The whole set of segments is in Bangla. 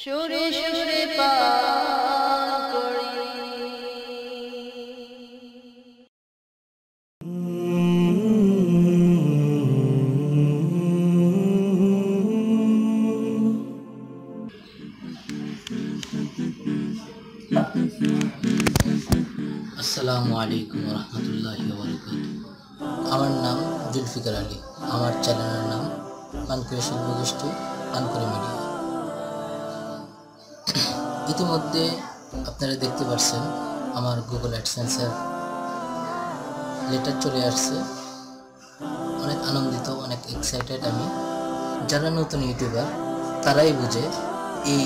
शुरू शुरू Assalamualaikum warahmatullahi wabarakatuh। আমার নাম জুলফিকার আলী। আমার চ্যানেলের নাম মানকুয়া শিল্পগোষ্ঠী মানকুয়া মিডিয়া। ইতিমধ্যে আপনারা দেখতে পাচ্ছেন আমার গুগল অ্যাডসেন্সের লেটার চলে আসছে। অনেক আনন্দিত, অনেক এক্সাইটেড আমি। যারা নতুন ইউটিউবার তারাই বুঝে এই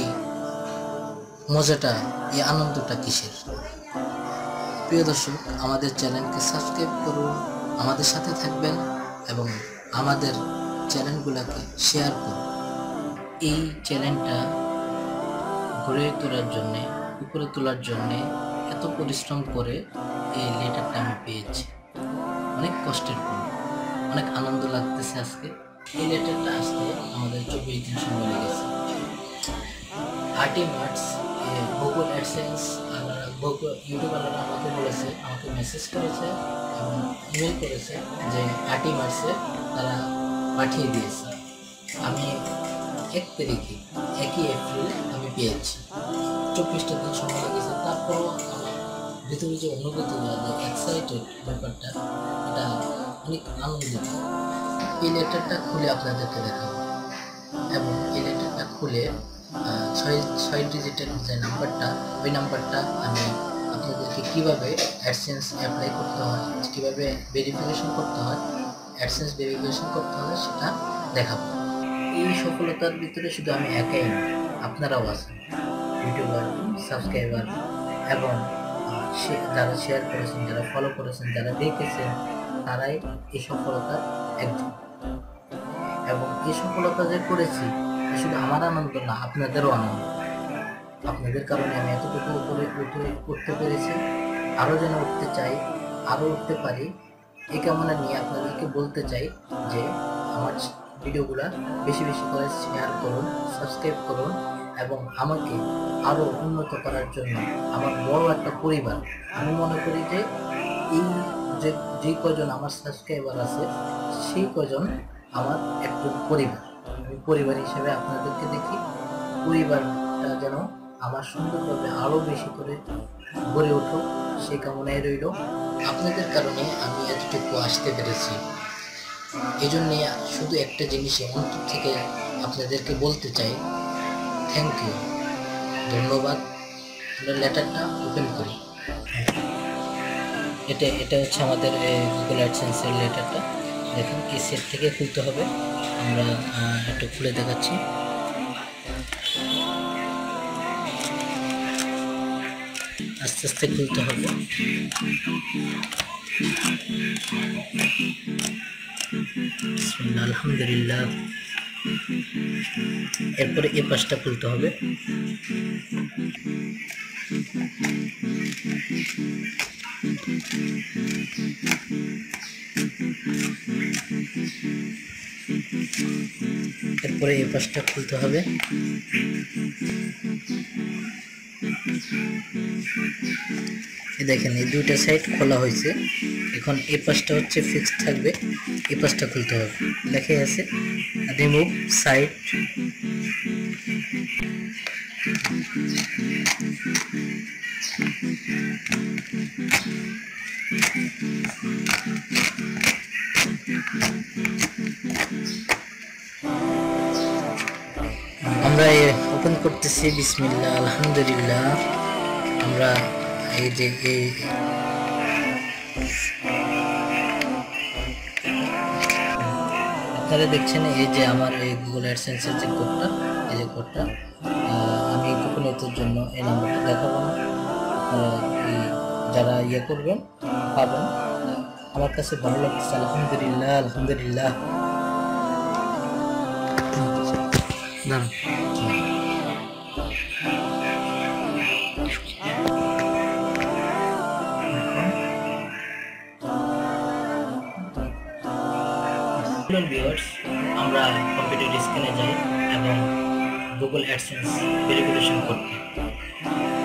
মজাটা, এই আনন্দটা কিসের। প্রিয় দর্শক, আমাদের চ্যানেলকে সাবস্ক্রাইব করুন, আমাদের সাথে থাকবেন এবং আমাদের চ্যানেলগুলোকে শেয়ার করুন। এই চ্যানেলটা গড়ে তোলার জন্যে, উপরে তোলার জন্যে এত পরিশ্রম করে এই লেটারটা আমি পেয়েছি। অনেক কষ্টের পর, অনেক আনন্দ লাগতেছে আজকে। এই লেটারটা আসতে আমাদের 24 দিন সময় লেগেছে। 30 মার্চ গুগল অ্যাডসেন্স ইউটিউবাররা আমাকে বলেছে, আমাকে মেসেজ করেছে এবং ইমেল করেছে যে 30 মার্চে তারা পাঠিয়ে দিয়েছে। আমি 1 এপ্রিল আমি পেয়েছি। 24টা দিন সময় লেগেছে। তারপরও আমার ভিতরে যে অনুভূতি, যে এক্সাইটেড ব্যাপারটা, এটা অনেক আনন্দিত। এই লেটারটা খুলে আপনাদেরকে দেখাবো এবং এই লেটারটা খুলে 6 ডিজিটের যে নাম্বারটা, ওই নাম্বারটা আমি আপনাদেরকে কীভাবে অ্যাডসেন্স অ্যাপ্লাই করতে হয়, কীভাবে ভেরিফিকেশন করতে হয়, অ্যাডসেন্স ভেরিফিকেশন করতে হয়, সেটা দেখাবো। এই সফলতার ভিতরে শুধু আমি একাই না, আপনারাও আছেন। ইউটিউবার, সাবস্ক্রাইবার এবং যারা শেয়ার করেছেন, যারা ফলো করেছেন, যারা দেখেছেন, তারাই এই সফলতার একজন। এবং এই সফলতা যে করেছি, শুধু আমার আনন্দ না, আপনাদেরও আনন্দ। আপনাদের কারণে আমি এতটুকু উপরে উঠতে পেরেছি। আরও যেন উঠতে চাই, আরও উঠতে পারি, এই কামনা নিয়ে আপনাদেরকে বলতে চাই যে আমার ভিডিওগুলো বেশি বেশি করে শেয়ার করুন, সাবস্ক্রাইব করুন এবং আমাকে আরও উন্নত করার জন্য আমার বড় একটা পরিবার। আমি মনে করি যে এই যে কজন আমার সাবস্ক্রাইবার আছে, সেই কজন আমার একজন পরিবার। আমি পরিবার হিসেবে আপনাদেরকে দেখি। পরিবারটা যেন আমার সুন্দরভাবে আরও বেশি করে গড়ে উঠুক, সেই কামনায় রইল। আপনাদের কারণে আমি এতটুকু আসতে পেরেছি। এই জন্যে শুধু একটা জিনিসে অন্তর থেকে আপনাদেরকে বলতে চাই, থ্যাংক ইউ, ধন্যবাদ। আমরা লেটারটা ওপেন করি। এটা হচ্ছে আমাদের গুগল অ্যাডসেন্সের লেটারটা। দেখুন, এই সেট থেকে খুলতে হবে। আমরা একটু খুলে দেখাচ্ছি। আস্তে আস্তে খুলতে হবে। আলহামদুলিল্লাহ। এরপরে এই পাশটা খুলতে হবে। এরপরে এই পাশটা খুলতে হবে। দেখেন, এই দুইটা সাইড খোলা হয়েছে। এখন এই পাশটা হচ্ছে ফিক্সড থাকবে, এই পাশটা খুলতে হবে। লেখা আছে রিমুভ সাইড। আমরা ওপেন করতেছি। বিসমিল্লাহ, আলহামদুলিল্লাহ। আমরা এই যে আপনারা দেখছেন, এই যে আমার এই গুগল অ্যাডসেন্সের যে কোডটা, এই যে কোডটা আমি গোপনীয়তার জন্য এই নাম্বারটা দেখাবো না। যারা ইয়ে করবেন পাবেন। আমার কাছে ভালো লাগছে, আলহামদুলিল্লাহ। আলহামদুলিল্লাহ, আমরা কম্পিউটার স্ক্রিনে যাই এবং गूगल एडसेंस वेरिफिकेशन करते हैं।